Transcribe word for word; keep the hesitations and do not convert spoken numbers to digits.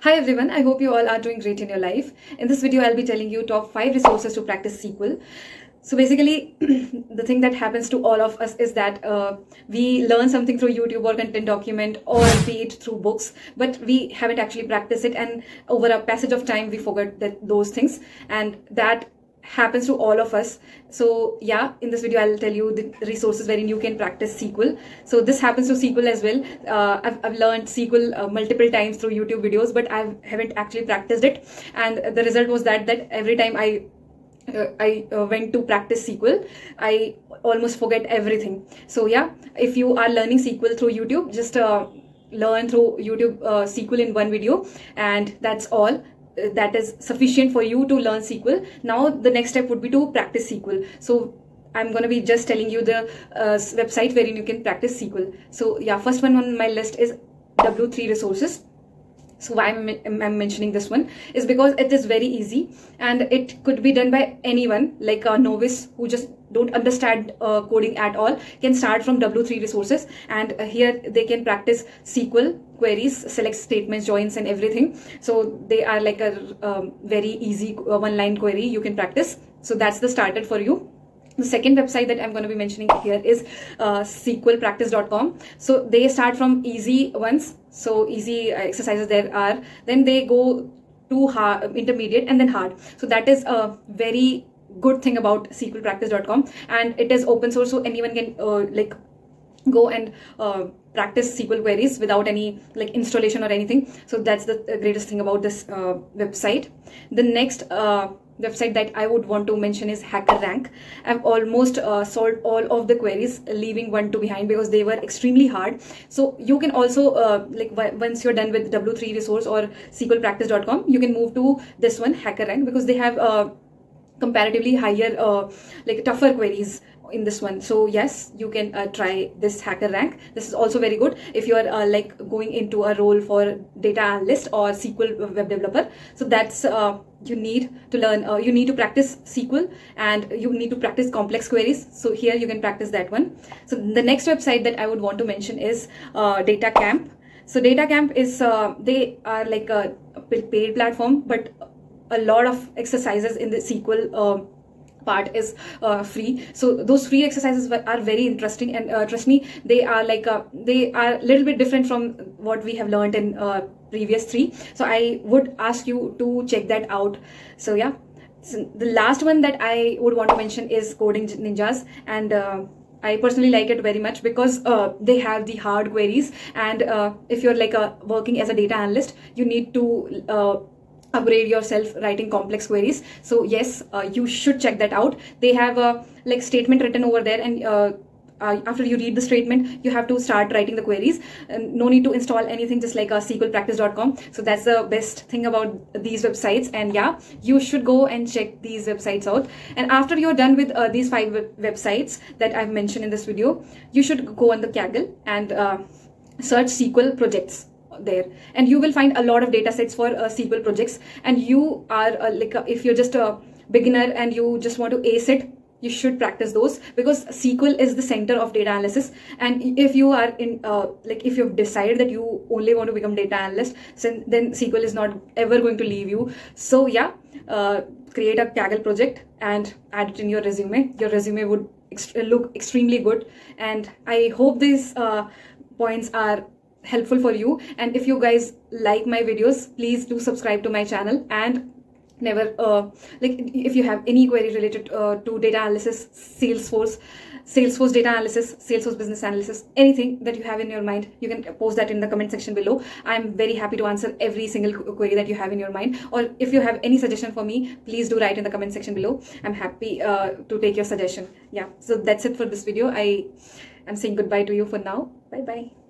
Hi everyone, I hope you all are doing great in your life. In this video, I'll be telling you top five resources to practice S Q L. So basically, the thing that happens to all of us is that uh, we learn something through YouTube or content document or be it through books, but we haven't actually practiced it, and over a passage of time, we forget that those things, and that happens to all of us. So yeah, in this video I'll tell you the resources wherein you can practice S Q L. So this happens to S Q L as well. uh, I've, I've learned S Q L uh, multiple times through YouTube videos, but I haven't actually practiced it, and the result was that that every time I Uh, I uh, went to practice S Q L, I almost forget everything. So yeah, if you are learning S Q L through YouTube, just uh, learn through YouTube uh, S Q L in one video, and that's all. Uh, that is sufficient for you to learn S Q L. Now the next step would be to practice S Q L. So I'm going to be just telling you the uh, website wherein you can practice S Q L. So yeah, first one on my list is w three resources. So why I'm, I'm mentioning this one is because it is very easy and it could be done by anyone. Like a novice who just don't understand uh, coding at all can start from w three resources, and uh, here they can practice S Q L queries, select statements, joins and everything. So they are like a um, very easy one line query you can practice. So that's the starter for you. The second website that I'm going to be mentioning here is uh, S Q L Practice dot com. So they start from easy ones. So easy exercises there are. Then they go to hard, intermediate, and then hard. So that is a very good thing about S Q L Practice dot com, and it is open source, so anyone can uh, like go and uh, practice S Q L queries without any like installation or anything. So that's the greatest thing about this uh, website. The next Uh, website that I would want to mention is HackerRank. I've almost uh, solved all of the queries, leaving one two behind because they were extremely hard. So you can also uh, like once you're done with w three resource or S Q L Practice dot com, you can move to this one, HackerRank, because they have uh, comparatively higher uh, like tougher queries in this one. So yes, you can uh, try this HackerRank. This is also very good if you are uh, like going into a role for data analyst or S Q L web developer. So that's uh, you need to learn, uh, you need to practice S Q L, and you need to practice complex queries. So here you can practice that one. So the next website that I would want to mention is uh, Data Camp. So Data Camp is uh, they are like a paid platform, but a lot of exercises in the S Q L Uh, part is uh, free. So those free exercises are very interesting, and uh, trust me, they are like uh, they are a little bit different from what we have learned in uh, previous three. So I would ask you to check that out. So yeah, so the last one that I would want to mention is Coding Ninjas, and uh, I personally like it very much because uh, they have the hard queries, and uh, if you're like a, working as a data analyst, you need to uh, upgrade yourself writing complex queries. So yes, uh, you should check that out. They have a like statement written over there, and uh, uh, after you read the statement, you have to start writing the queries. And no need to install anything, just like a S Q L Practice dot com. So that's the best thing about these websites, and yeah, you should go and check these websites out. And after you're done with uh, these five web websites that I've mentioned in this video, you should go on the Kaggle and uh, search S Q L projects there, and you will find a lot of data sets for uh, S Q L projects. And you are uh, like uh, if you're just a beginner and you just want to ace it, you should practice those, because S Q L is the center of data analysis. And if you are in uh, like if you've decided that you only want to become data analyst, then, then S Q L is not ever going to leave you. So yeah, uh, create a Kaggle project and add it in your resume. Your resume would ext look extremely good, and I hope these uh, points are helpful for you. And if you guys like my videos, please do subscribe to my channel, and never uh, like if you have any query related uh, to data analysis, Salesforce Salesforce data analysis, Salesforce business analysis, anything that you have in your mind, you can post that in the comment section below. I'm very happy to answer every single query that you have in your mind, or if you have any suggestion for me, please do write in the comment section below. I'm happy uh, to take your suggestion. Yeah, so that's it for this video. I am saying goodbye to you for now. Bye bye.